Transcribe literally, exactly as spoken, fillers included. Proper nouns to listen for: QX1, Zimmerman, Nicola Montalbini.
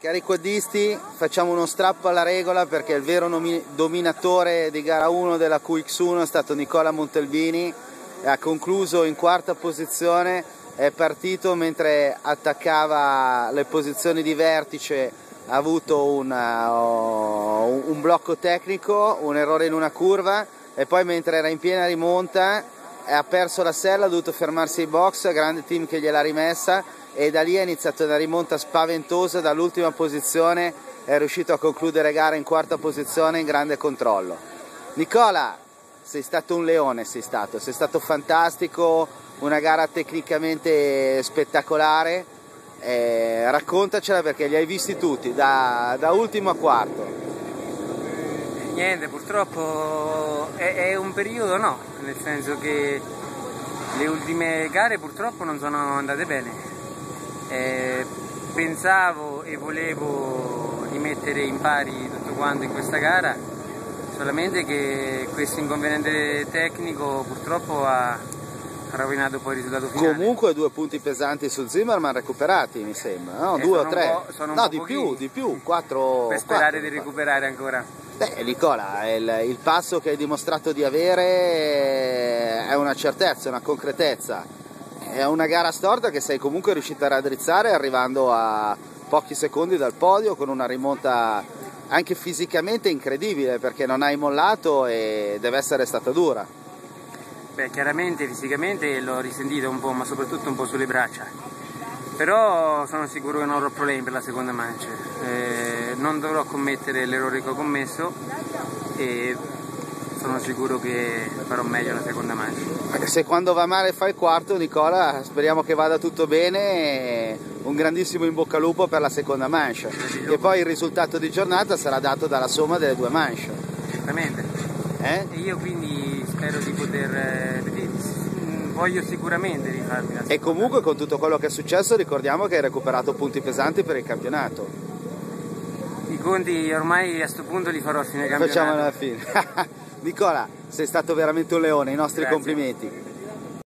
Cari quadisti, facciamo uno strappo alla regola perché il vero dominatore di gara uno della Q X uno è stato Nicola Montalbini, ha concluso in quarta posizione, è partito mentre attaccava le posizioni di vertice, ha avuto una, un blocco tecnico, un errore in una curva e poi mentre era in piena rimonta ha perso la sella, ha dovuto fermarsi ai box, grande team che gliel'ha rimessa. E da lì è iniziata una rimonta spaventosa, dall'ultima posizione è riuscito a concludere gara in quarta posizione in grande controllo. Nicola, sei stato un leone, sei stato, sei stato fantastico, una gara tecnicamente spettacolare, eh, raccontacela perché li hai visti tutti, da, da ultimo a quarto. Niente, purtroppo è, è un periodo no, nel senso che le ultime gare purtroppo non sono andate bene. Eh, pensavo e volevo rimettere in pari tutto quanto in questa gara, solamente che questo inconveniente tecnico purtroppo ha rovinato poi il risultato finale. Comunque due punti pesanti su Zimmerman recuperati mi sembra, no? Eh, due o tre? No, di più, di più, quattro. Per sperare quattro, di recuperare ancora. Beh Nicola, il, il passo che hai dimostrato di avere è una certezza, una concretezza. È una gara storta che sei comunque riuscita a raddrizzare arrivando a pochi secondi dal podio con una rimonta anche fisicamente incredibile perché non hai mollato e deve essere stata dura. Beh, chiaramente fisicamente l'ho risentito un po', ma soprattutto un po' sulle braccia, però sono sicuro che non avrò problemi per la seconda mancia, eh, non dovrò commettere l'errore che ho commesso e sono sicuro che farò meglio la seconda mancia. Se quando va male fai il quarto, Nicola, speriamo che vada tutto bene, un grandissimo in bocca al lupo per la seconda mancia. E poi il risultato di giornata sarà dato dalla somma delle due manche. Certamente. Eh? E io quindi spero di poter, voglio sicuramente rifarmi la seconda. E comunque con tutto quello che è successo ricordiamo che hai recuperato punti pesanti per il campionato. I conti ormai a questo punto li farò a fine campionato. Facciamolo alla fine. Nicola, sei stato veramente un leone, i nostri complimenti.